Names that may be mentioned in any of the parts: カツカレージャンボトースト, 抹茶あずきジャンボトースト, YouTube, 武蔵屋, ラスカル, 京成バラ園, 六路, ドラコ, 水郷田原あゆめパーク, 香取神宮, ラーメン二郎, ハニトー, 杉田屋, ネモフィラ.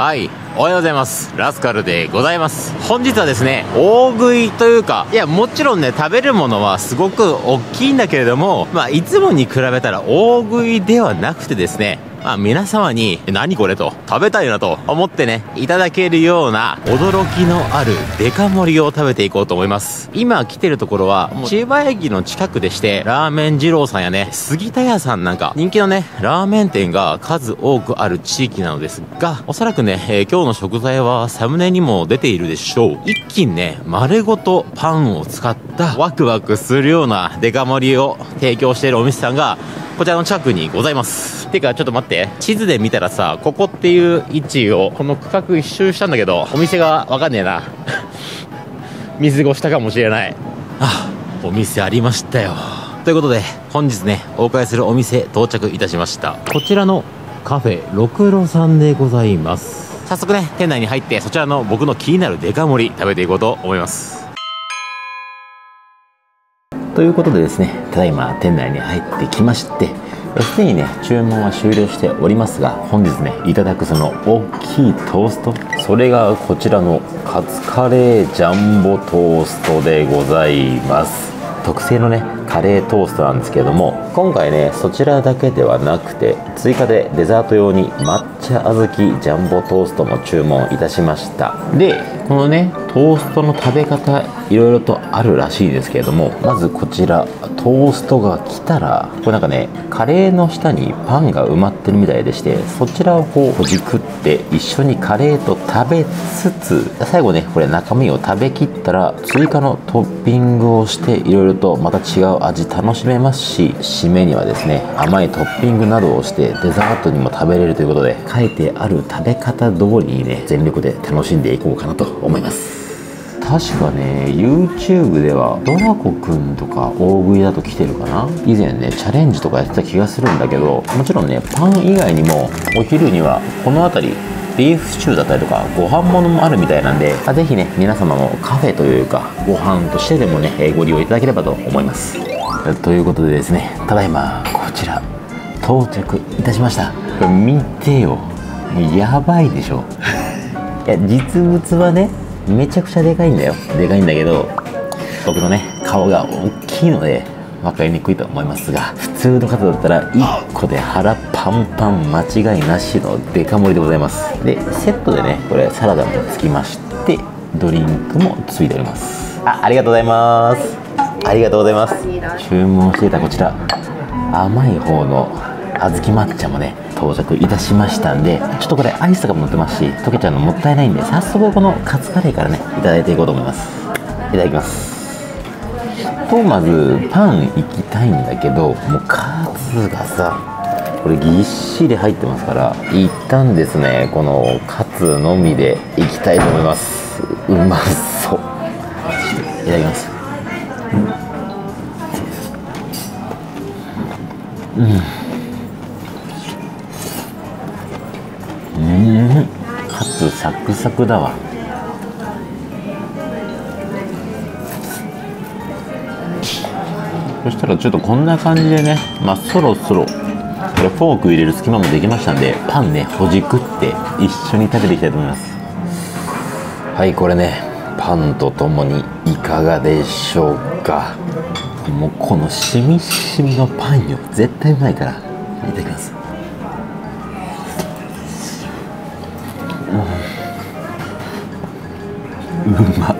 はい、おはようございます。ラスカルでございます。本日はですね、大食いというか、いや、もちろんね、食べるものはすごく大きいんだけれども、まあ、いつもに比べたら大食いではなくてですね、まあ、皆様に、何これと、食べたいなと思ってね、いただけるような、驚きのあるデカ盛りを食べていこうと思います。今来てるところは、千葉駅の近くでして、ラーメン二郎さんやね、杉田屋さんなんか、人気のね、ラーメン店が数多くある地域なのですが、おそらくね、今日の食材はサムネにも出ているでしょう。一斤ね、丸ごとパンを使った、ワクワクするようなデカ盛りを提供しているお店さんが、こちらの近くにございます。てか、ちょっと待って。地図で見たらさ、ここっていう位置を、この区画一周したんだけど、お店がわかんねえな。見過ごしたかもしれない。あ、お店ありましたよ。ということで、本日ね、お伺いするお店到着いたしました。こちらのカフェ、六路さんでございます。早速ね、店内に入って、そちらの僕の気になるデカ盛り食べていこうと思います。ということでですね、ただいま店内に入ってきまして、すでにね、注文は終了しておりますが、本日ね、いただくその大きいトースト、それがこちらのカツカレージャンボトーストでございます。特製のね、カレートーストなんですけれども、今回ね、そちらだけではなくて、追加でデザート用に抹茶あずきジャンボトーストも注文いたしました。で、このね、トーストの食べ方いろいろとあるらしいですけれども、まずこちらトーストが来たら、これなんかね、カレーの下にパンが埋まってるみたいでして、そちらをこうほじくって一緒にカレーと食べつつ、最後ね、これ中身を食べきったら追加のトッピングをしていろいろとまた違う味楽しめますし、締めにはですね、甘いトッピングなどをしてデザートにも食べれるということで、書いてある食べ方通りにね、全力で楽しんでいこうかなと思います。確かね、 YouTube ではドラコくんとか大食いだと来てるかな、以前ね、チャレンジとかやってた気がするんだけど、もちろんね、パン以外にもお昼にはこの辺りビーフシチューだったりとかご飯ものもあるみたいなんで、ぜひね、皆様もカフェというかご飯としてでもね、ご利用いただければと思います。ということでですね、ただいまこちら到着いたしました。これ見てよ、やばいでしょ。いや、実物はね、めちゃくちゃでかいんだよ。でかいんだけど、僕のね、顔が大きいので分かりにくいと思いますが、普通の方だったら1個で腹パンパン間違いなしのデカ盛りでございます。で、セットでね、これサラダもつきまして、ドリンクもついております。ありがとうございます。ありがとうございます。注文していたこちら甘い方のあずき抹茶もね、到着いたしましたんで、ちょっとこれアイスとかも乗ってますし、溶けちゃうのもったいないんで、早速このカツカレーからね、いただいていこうと思います。いただきます。とまずパンいきたいんだけど、もうカツがさ、これぎっしり入ってますから、一旦ですね、このカツのみでいきたいと思います。うまそう。いただきます。うん、カツサクサクだわ。そしたらちょっとこんな感じでね、まあそろそろこれフォーク入れる隙間もできましたんで、パンね、ほじくって一緒に食べていきたいと思います。はい、これね、パンとともにいかがでしょうか。もうこのしみしみのパンよ、絶対うまいから。いただきます。うまっ。うまっ。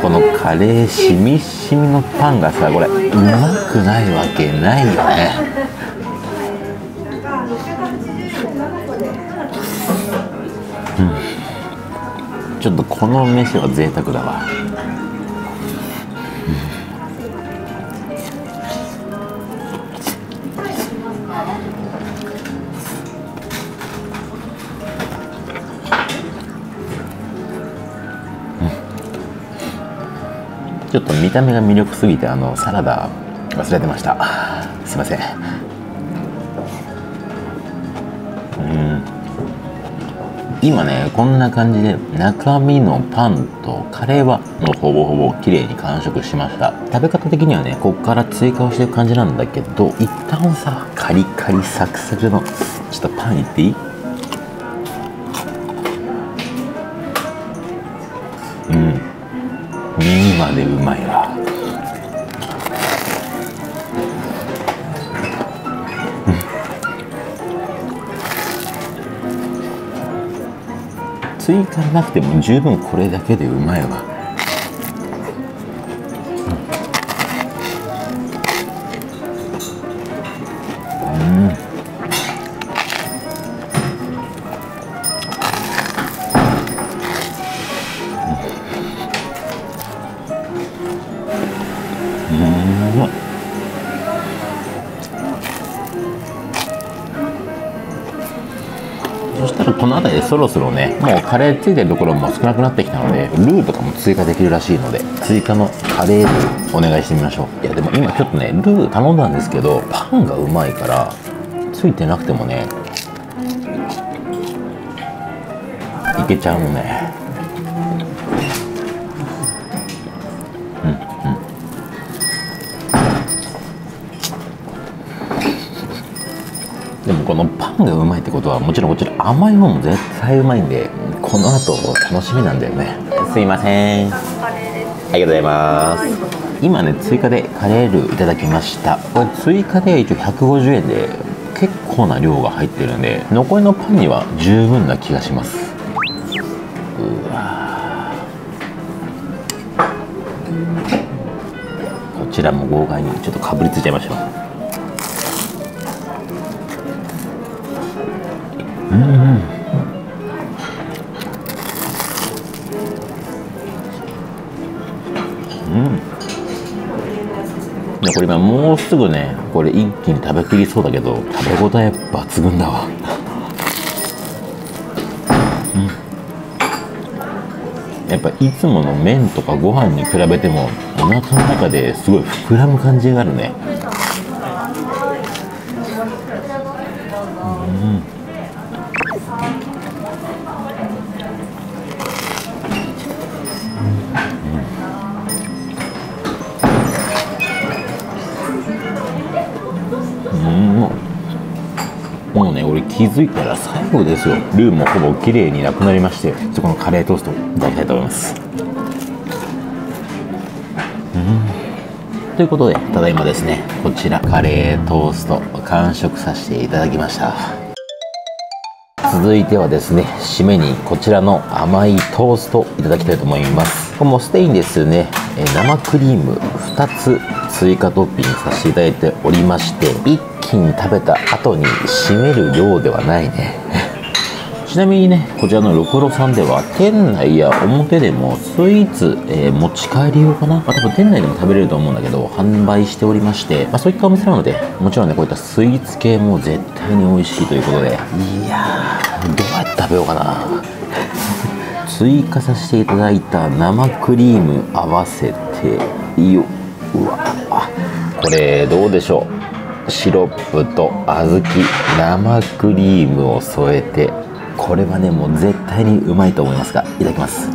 このカレーしみしみのパンがさ、これうまくないわけないよね。ちょっとこの飯は贅沢だわ。ちょっと見た目が魅力すぎて、サラダ忘れてました。すいません。今ねこんな感じで中身のパンとカレーはもうほぼほぼ綺麗に完食しました。食べ方的にはねこっから追加をしていく感じなんだけど、一旦さカリカリサクサクのちょっとパンいっていい？うん、耳までうまいわ。追加なくても十分これだけでうまいわ。そしたらこの辺りでそろそろねもうカレーついてるところも少なくなってきたので、ルーとかも追加できるらしいので追加のカレールーお願いしてみましょう。いやでも今ちょっとねルー頼んだんですけどパンがうまいからついてなくてもねいけちゃうのね。でもこのパンがうまいってことはもちろんこちら甘いもん絶対うまいんで、この後楽しみなんだよね。すいません、カレーです。ありがとうございます、はい、今ね追加でカレールーいただきました。これ追加で一応150円で結構な量が入ってるんで残りのパンには十分な気がします。うわ、こちらも豪快にちょっとかぶりついちゃいましょう。うんうん、うん、これ今もうすぐねこれ一気に食べきりそうだけど食べ応え抜群だわ。うん、やっぱいつもの麺とかご飯に比べてもお腹の中ですごい膨らむ感じがあるね。うん、もうね俺気づいたら最後ですよ。ルーもほぼ綺麗になくなりまして、そこのカレートーストいただきたいと思います。ということでただいまですねこちらカレートースト完食させていただきました。続いてはですね締めにこちらの甘いトーストいただきたいと思います。これもステインですね、生クリーム2つ追加トッピングさせていただいておりまして、一気に食べた後に締める量ではないね。ちなみにねこちらのろくろさんでは店内や表でもスイーツ、持ち帰り用かな、多分店内でも食べれると思うんだけど販売しておりまして、そういったお店なのでもちろんねこういったスイーツ系も絶対に美味しいということで、いやーどうやって食べようかな。追加させていただいた生クリーム合わせてよ、うわこれどうでしょう。シロップと小豆生クリームを添えて、これはねもう絶対にうまいと思いますがいただきます。ん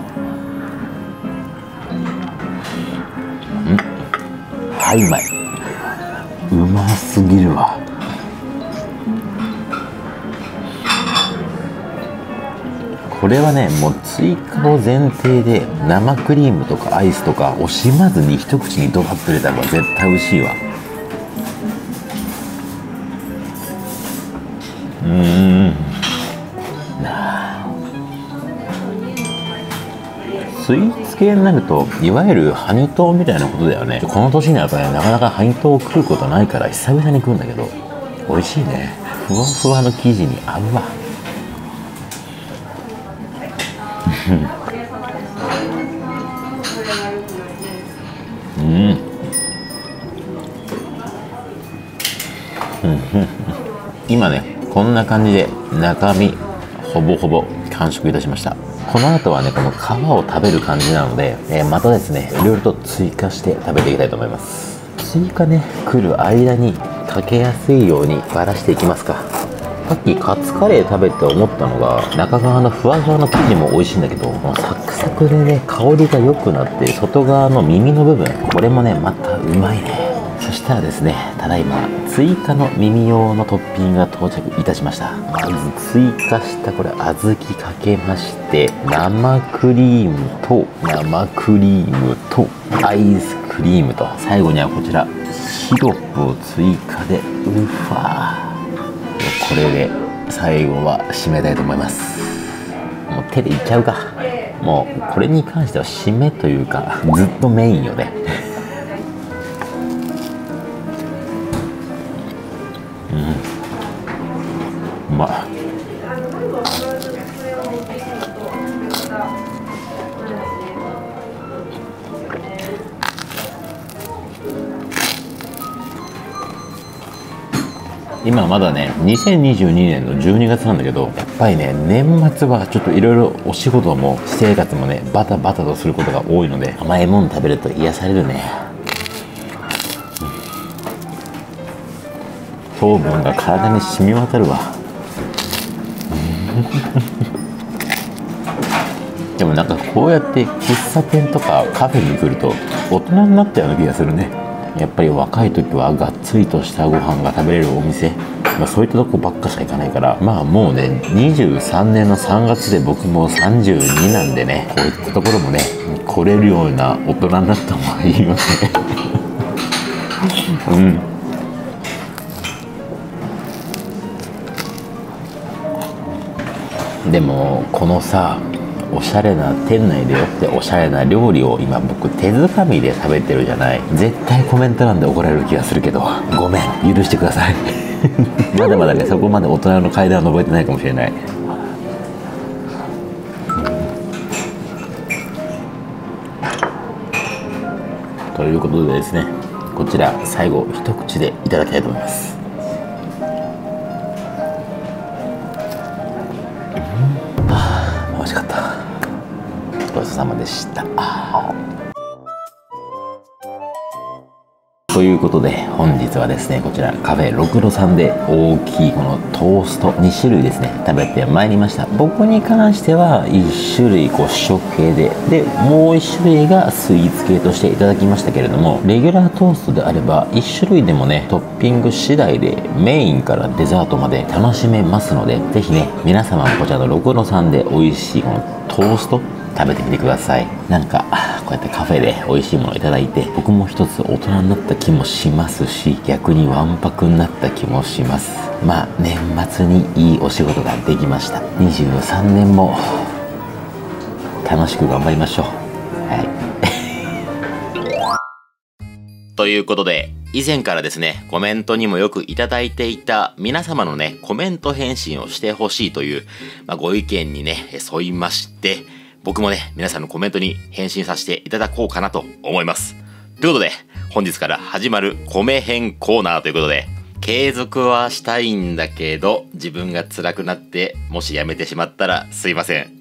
はい、うまい、うますぎるわ。これはねもう追加を前提で生クリームとかアイスとか惜しまずに一口にドバッと入れた方が絶対美味しいわ。うん、スイーツ系になるといわゆるハニトーみたいなことだよね。この年になるとねなかなかハニトーを食うことないから久々に食うんだけど美味しいね。ふわふわの生地に合うわ。今ねこんな感じで中身ほぼほぼ完食いたしました。この後はねこの皮を食べる感じなので、またですねいろいろと追加して食べていきたいと思います。追加ね来る間にかけやすいようにばらしていきますか。さっきカツカレー食べて思ったのが、中側のふわふわの生地も美味しいんだけど、もうサクサクでね、香りが良くなって、外側の耳の部分、これもねまたうまいね。そしたらですね、ただいま追加の耳用のトッピングが到着いたしました。まず追加したこれ小豆かけまして、生クリームとアイスクリームと、最後にはこちらシロップを追加で、うわー、これで最後は締めたいと思います。もう手でいっちゃうか。もうこれに関しては締めというか、ずっとメインよね。うまい。今まだね2022年の12月なんだけど、やっぱりね年末はちょっといろいろお仕事も私生活もねバタバタとすることが多いので、甘いもの食べると癒されるね。糖分が体に染み渡るわ。でもなんかこうやって喫茶店とかカフェに来ると大人になったような気がするね。やっぱり若い時はがっつりとしたご飯が食べれるお店、まあ、そういったとこばっかしか行かないから、まあもうね23年の3月で僕も32なんでね、こういったところもね来れるような大人になった方がいいよね。うん、でもこのさ、おしゃれな店内でよっておしゃれな料理を今僕手づかみで食べてるじゃない。絶対コメント欄で怒られる気がするけど、ごめん、許してください。まだまだねそこまで大人の階段を登れてないかもしれない。ということでですね、こちら最後一口でいただきたいと思います。美味しかった。ごちそうさまでした。ということで本日はですね、こちらカフェろくろさんで大きいこのトースト2種類ですね食べてまいりました。僕に関しては1種類こう主食系で、もう1種類がスイーツ系としていただきましたけれども、レギュラートーストであれば1種類でもねトッピング次第でメインからデザートまで楽しめますので、是非ね皆様もこちらのろくろさんで美味しいこのトースト食べてみてください。なんかこうやってカフェで美味しいものをいただいて、僕も一つ大人になった気もしますし、逆にわんぱくになった気もします。まあ年末にいいお仕事ができました。23年も楽しく頑張りましょう。はい。ということで、以前からですねコメントにもよくいただいていた皆様のねコメント返信をしてほしいという、ご意見にね沿いまして、僕もね、皆さんのコメントに返信させていただこうかなと思います。ということで、本日から始まる米編コーナーということで、継続はしたいんだけど、自分が辛くなって、もしやめてしまったらすいません。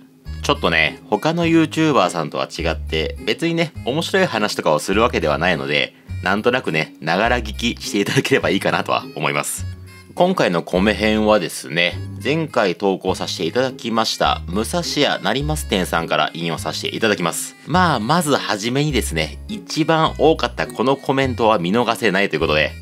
ちょっとね、他の YouTuber さんとは違って、別にね、面白い話とかをするわけではないので、なんとなくね、ながら聞きしていただければいいかなとは思います。今回の米編はですね、前回投稿させていただきました武蔵屋なります店さんから引用させていただきます。まずはじめにですね、一番多かったこのコメントは見逃せないということで、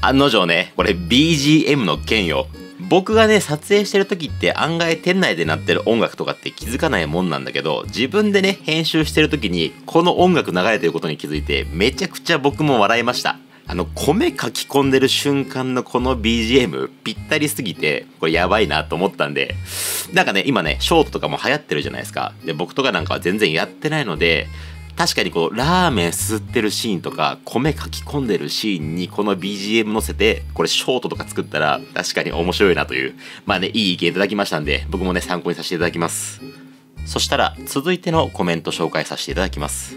案の定ねこれ BGM の件よ。僕がね撮影してる時って案外店内で鳴ってる音楽とかって気づかないもんなんだけど、自分でね編集してる時にこの音楽流れてることに気づいて、めちゃくちゃ僕も笑いました。米書き込んでる瞬間のこの BGM ぴったりすぎて、これやばいなと思ったんで、なんかね、今ね、ショートとかも流行ってるじゃないですか。で、僕とかなんかは全然やってないので、確かにこう、ラーメンすすってるシーンとか、米書き込んでるシーンにこの BGM 乗せて、これショートとか作ったら、確かに面白いなという、いい意見いただきましたんで、僕もね、参考にさせていただきます。そしたら、続いてのコメント紹介させていただきます。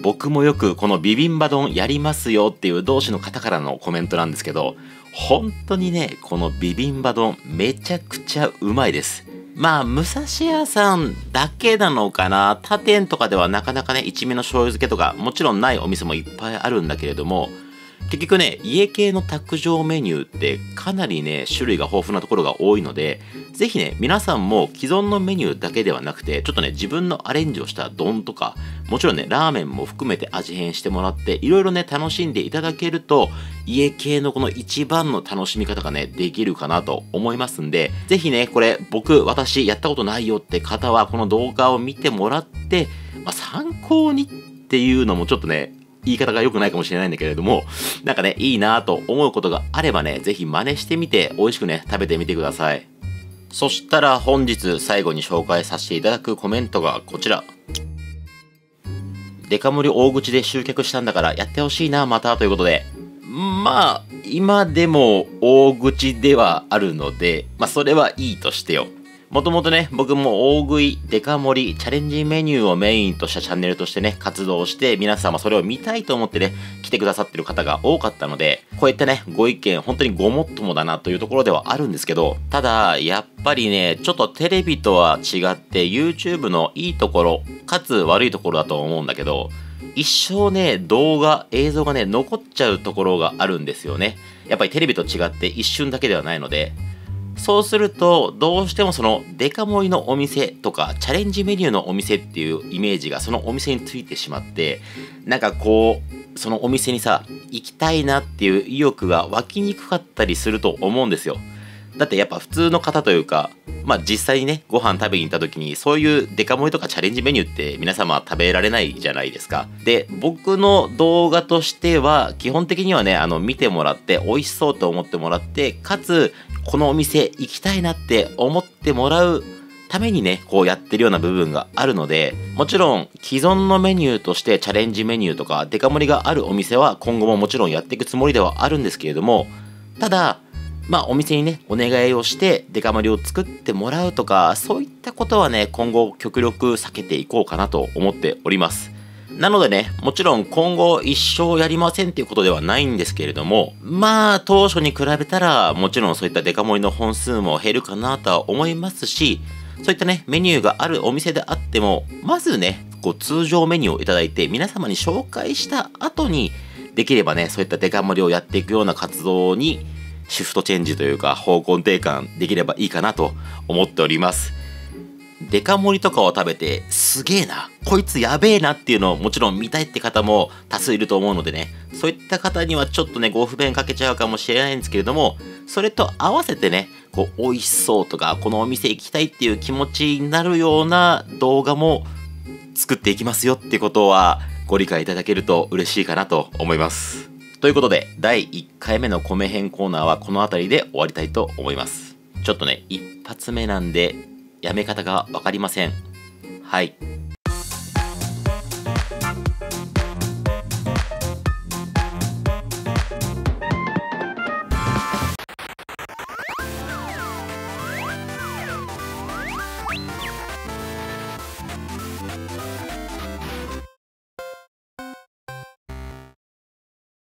僕もよくこのビビンバ丼やりますよっていう同志の方からのコメントなんですけど、本当にね、このビビンバ丼めちゃくちゃうまいです。武蔵屋さんだけなのかな。他店とかではなかなかね、一味の醤油漬けとかもちろんないお店もいっぱいあるんだけれども、結局ね、家系の卓上メニューってかなりね、種類が豊富なところが多いので、ぜひね、皆さんも既存のメニューだけではなくて、ちょっとね、自分のアレンジをした丼とか、もちろんね、ラーメンも含めて味変してもらって、いろいろね、楽しんでいただけると、家系のこの一番の楽しみ方がね、できるかなと思いますんで、ぜひね、これ、私やったことないよって方は、この動画を見てもらって、参考にっていうのもちょっとね、言い方が良くないかもしれないんだけれども、なんかね、いいなぁと思うことがあればね、ぜひ真似してみて、美味しくね、食べてみてください。そしたら本日最後に紹介させていただくコメントがこちら。デカ盛り大口で集客したんだからやってほしいな、またということで。今でも大口ではあるので、それはいいとしてよ。もともとね、僕も大食い、デカ盛り、チャレンジメニューをメインとしたチャンネルとしてね、活動して、皆様それを見たいと思ってね、来てくださってる方が多かったので、こういったね、ご意見、本当にごもっともだなというところではあるんですけど、ただ、やっぱりね、ちょっとテレビとは違って、YouTube のいいところ、かつ悪いところだと思うんだけど、一生ね、動画、映像がね、残っちゃうところがあるんですよね。やっぱりテレビと違って一瞬だけではないので、そうすると、どうしてもそのデカ盛りのお店とかチャレンジメニューのお店っていうイメージがそのお店についてしまって、なんかこう、そのお店にさ、行きたいなっていう意欲が湧きにくかったりすると思うんですよ。だってやっぱ普通の方というか、実際にね、ご飯食べに行った時に、そういうデカ盛りとかチャレンジメニューって皆様食べられないじゃないですか。で、僕の動画としては、基本的にはね、見てもらって、美味しそうと思ってもらって、かつ、このお店行きたいなって思ってもらうためにね、こうやってるような部分があるので、もちろん既存のメニューとしてチャレンジメニューとかデカ盛りがあるお店は今後ももちろんやっていくつもりではあるんですけれども、ただ、お店にね、お願いをしてデカ盛りを作ってもらうとか、そういったことはね、今後極力避けていこうかなと思っております。なのでね、もちろん今後一生やりませんっていうことではないんですけれども、当初に比べたら、もちろんそういったデカ盛りの本数も減るかなとは思いますし、そういったね、メニューがあるお店であっても、まずね、通常メニューをいただいて皆様に紹介した後に、できればね、そういったデカ盛りをやっていくような活動にシフトチェンジというか方向転換できればいいかなと思っております。デカ盛りとかを食べてすげえな、こいつやべえなっていうのをもちろん見たいって方も多数いると思うのでね、そういった方にはちょっとね、ご不便かけちゃうかもしれないんですけれども、それと合わせてね、美味しそうとか、このお店行きたいっていう気持ちになるような動画も作っていきますよっていうことはご理解いただけると嬉しいかなと思います。ということで、第1回目の米編コーナーはこの辺りで終わりたいと思います。ちょっとね、一発目なんで、やめ方がわかりません。はい。